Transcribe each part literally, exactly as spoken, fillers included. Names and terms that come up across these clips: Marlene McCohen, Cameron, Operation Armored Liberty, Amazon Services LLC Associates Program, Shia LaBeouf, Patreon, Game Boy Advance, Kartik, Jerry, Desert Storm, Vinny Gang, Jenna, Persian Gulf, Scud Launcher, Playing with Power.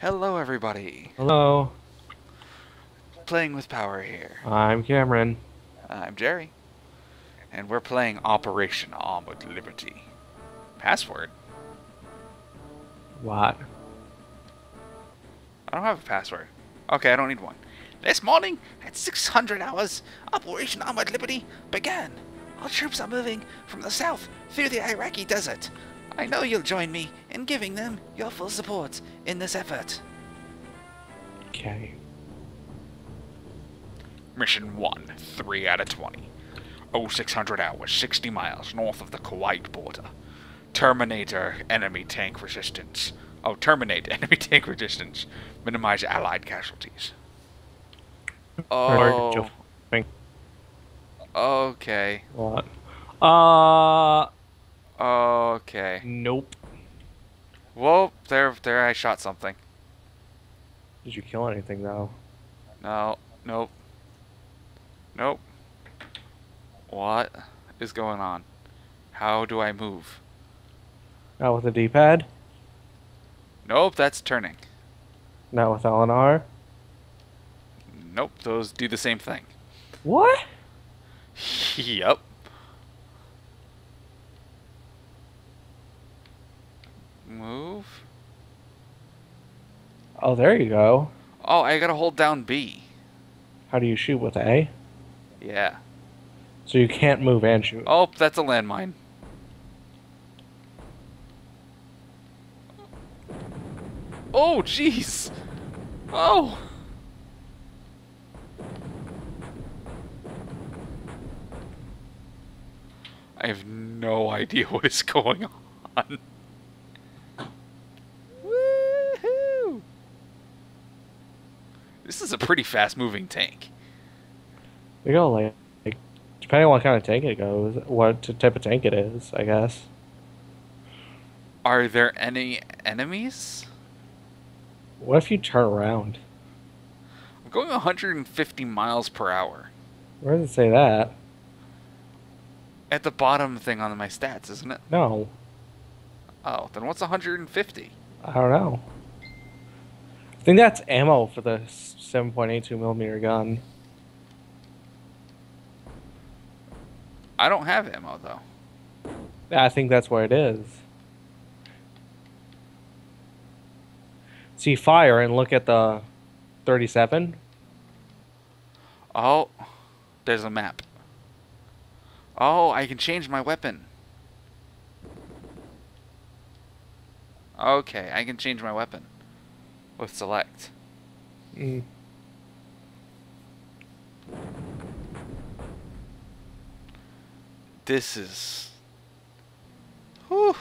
Hello, everybody. Hello. Playing with Power here. I'm Cameron. I'm Jerry. And we're playing Operation Armored Liberty. Password? What? I don't have a password. Okay, I don't need one. This morning, at six hundred hours, Operation Armored Liberty began. Our troops are moving from the south through the Iraqi desert. I know you'll join me in giving them your full support in this effort. Okay. Mission one, three out of twenty. oh six hundred hours, sixty miles north of the Kuwait border. Terminator enemy tank resistance. Oh, terminate enemy tank resistance. Minimize allied casualties. Oh. Okay. What? Uh... Okay. Nope. Whoa, there, there, I shot something. Did you kill anything, though? No, nope. Nope. What is going on? How do I move? Not with the D-pad? Nope, that's turning. Not with L and R? Nope, those do the same thing. What? Yep. Move. Oh, there you go. Oh, I gotta hold down B. How do you shoot with A? Yeah. So you can't move and shoot. Oh, that's a landmine. Oh, jeez. Oh. I have no idea what is going on. This is a pretty fast-moving tank. We go like, like, depending on what kind of tank it goes, what type of tank it is, I guess. Are there any enemies? What if you turn around? I'm going one hundred fifty miles per hour. Where does it say that? At the bottom thing on my stats, isn't it? No. Oh, then what's one hundred fifty? I don't know. I think that's ammo for the seven point eight two millimeter gun. I don't have ammo, though. I think that's where it is. See, fire and look at the thirty-seven. Oh, there's a map. Oh, I can change my weapon. Okay, I can change my weapon. With select. Mm. This is... Whew.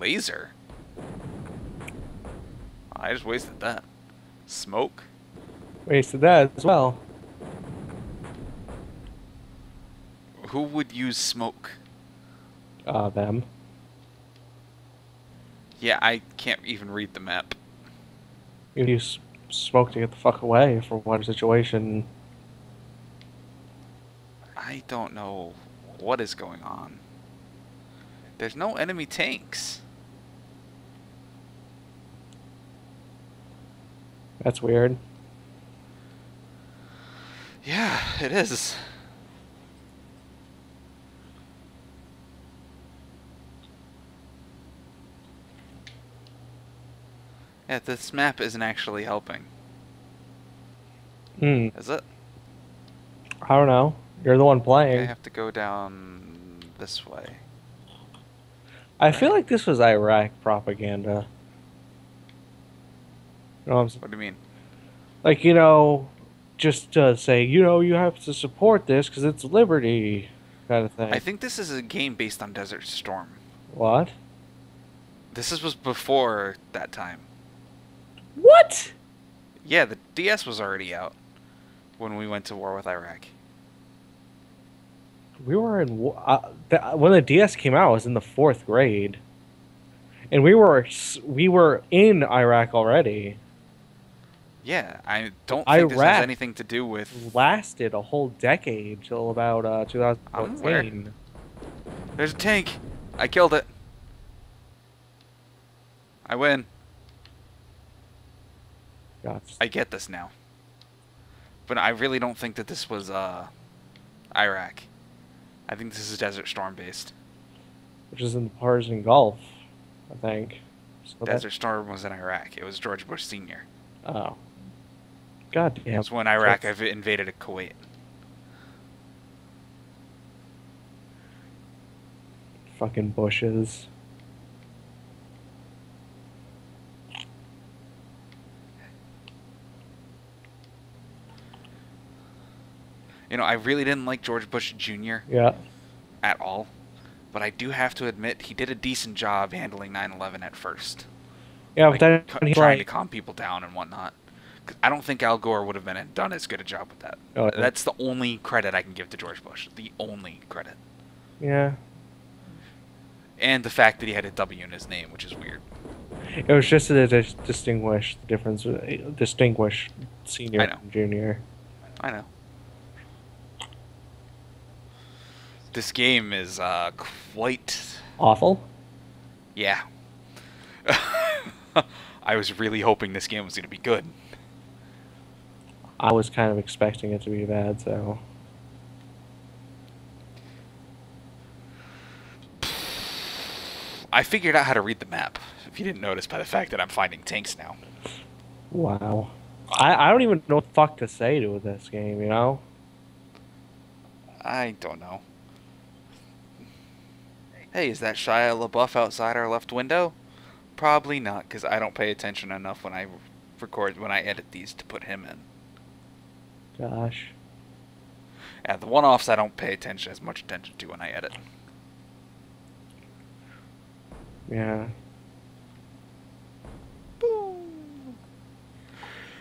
Laser? I just wasted that. Smoke? Wasted that as well. Who would use smoke? Uh, them. Yeah, I can't even read the map. You use smoke to get the fuck away from one situation. I don't know what is going on. There's no enemy tanks. That's weird. Yeah, it is. Yeah, this map isn't actually helping. Hmm. Is it? I don't know. You're the one playing. I have to go down this way. I right. feel like this was Iraq propaganda. You know what, I'm what do you mean? Like, you know, just to say, you know, you have to support this because it's liberty. kind of thing. I think this is a game based on Desert Storm. What? This is, was before that time. What? Yeah, the D S was already out when we went to war with Iraq. We were in war... Uh, the, when the D S came out, I was in the fourth grade. And we were we were in Iraq already. Yeah, I don't think Iraq this has anything to do with... lasted a whole decade till about uh, twenty fourteen. There's a tank. I killed it. I win. Gosh. I get this now. But I really don't think that this was uh, Iraq. I think this is Desert Storm based. Which is in the Persian Gulf, I think. So Desert that... Storm was in Iraq. It was George Bush Senior Oh. God damn. It was when Iraq I've invaded Kuwait. Fucking Bushes. You know, I really didn't like George Bush Junior Yeah. At all. But I do have to admit, he did a decent job handling nine eleven at first. Yeah, like, but then trying to calm people down and whatnot. I don't think Al Gore would have been done as good a job with that. Oh, okay. That's the only credit I can give to George Bush. The only credit. Yeah. And the fact that he had a W in his name, which is weird. It was just to distinguish the difference, distinguish senior and junior. I know. This game is uh, quite awful. Yeah. I was really hoping this game was going to be good. I was kind of expecting it to be bad, so... I figured out how to read the map, if you didn't notice by the fact that I'm finding tanks now. Wow. I, I don't even know what the fuck to say to this game, you know? I don't know. Hey, is that Shia LaBeouf outside our left window? Probably not, because I don't pay attention enough when I record, when I edit these to put him in. Gosh. Yeah, the one-offs I don't pay attention as much attention to when I edit. Yeah. Boom.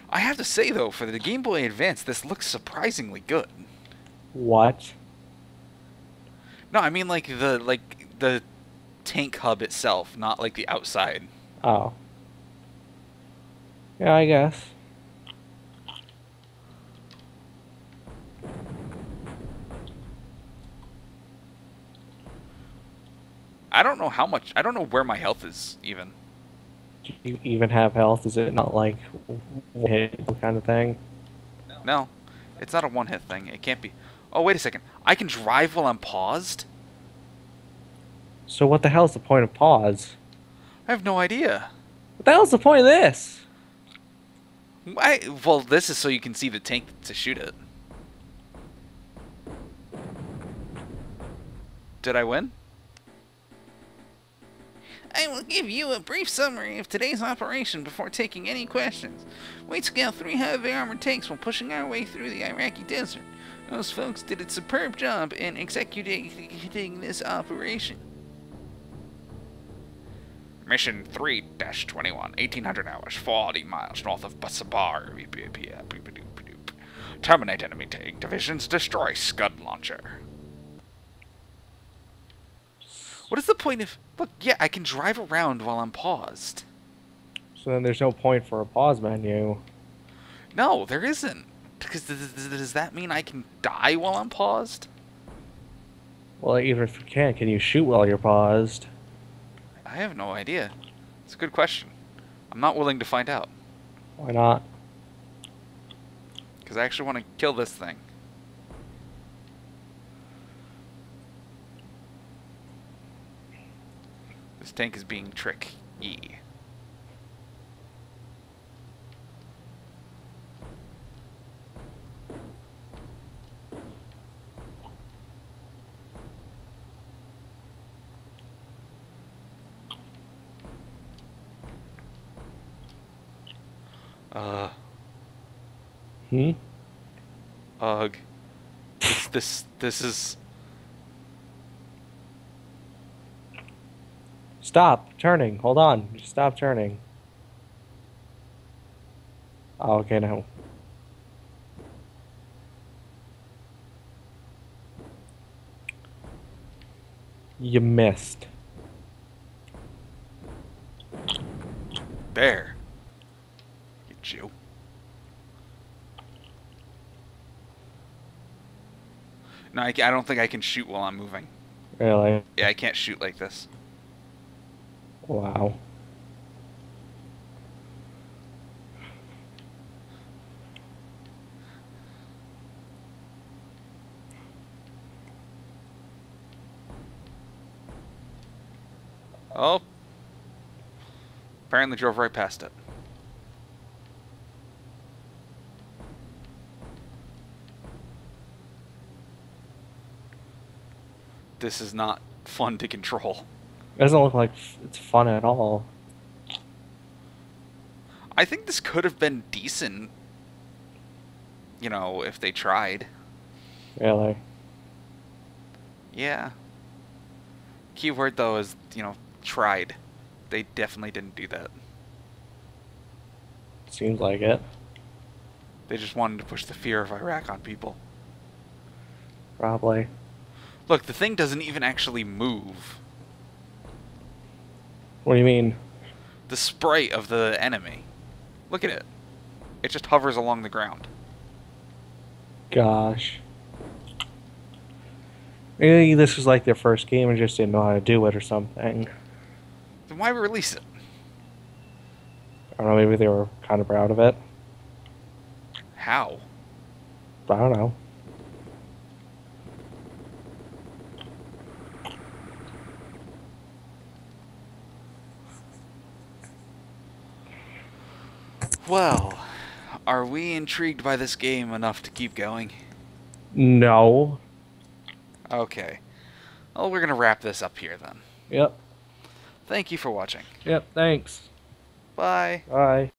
I have to say, though, for the Game Boy Advance, this looks surprisingly good. What? No, I mean, like, the, like, the... tank hub itself, not like the outside. Oh. Yeah, I guess. I don't know how much, I don't know where my health is, even. Do you even have health? Is it not like one hit kind of thing? No. No. It's not a one hit thing. It can't be. Oh, wait a second. I can drive while I'm paused? So what the hell is the point of pause? I have no idea. What the hell is the point of this? I, well, this is so you can see the tank to shoot it. Did I win? I will give you a brief summary of today's operation before taking any questions. We took out three heavy armored tanks while pushing our way through the Iraqi desert. Those folks did a superb job in executing this operation. Mission three dash twenty-one, eighteen hundred hours, forty miles north of Basabar. Terminate enemy tank divisions, destroy Scud Launcher. What is the point of... Look, yeah, I can drive around while I'm paused. So then there's no point for a pause menu. No, there isn't. Because does that mean I can die while I'm paused? Well, even if you can, can you shoot while you're paused? I have no idea. It's a good question. I'm not willing to find out. Why not? Because I actually want to kill this thing. This tank is being tricky. Uh. Hmm? Ugh. This, this, this is... Stop turning. Hold on. Just stop turning. Oh, okay, now. You missed. There. Get you. No, I, I don't think I can shoot while I'm moving. Really? Yeah, I can't shoot like this. Wow. Oh. Apparently drove right past it. This is not fun to control. It doesn't look like it's fun at all. I think this could have been decent, you know, if they tried. Really? Yeah. Key word, though, is, you know, tried. They definitely didn't do that. Seems like it. They just wanted to push the fear of Iraq on people. Probably. Look, the thing doesn't even actually move. What do you mean? The sprite of the enemy. Look at it. It just hovers along the ground. Gosh. Maybe this was like their first game and just didn't know how to do it or something. Then why release it? I don't know, maybe they were kind of proud of it. How? I don't know. Well, are we intrigued by this game enough to keep going? No. Okay. Well, we're going to wrap this up here then. Yep. Thank you for watching. Yep, thanks. Bye. Bye.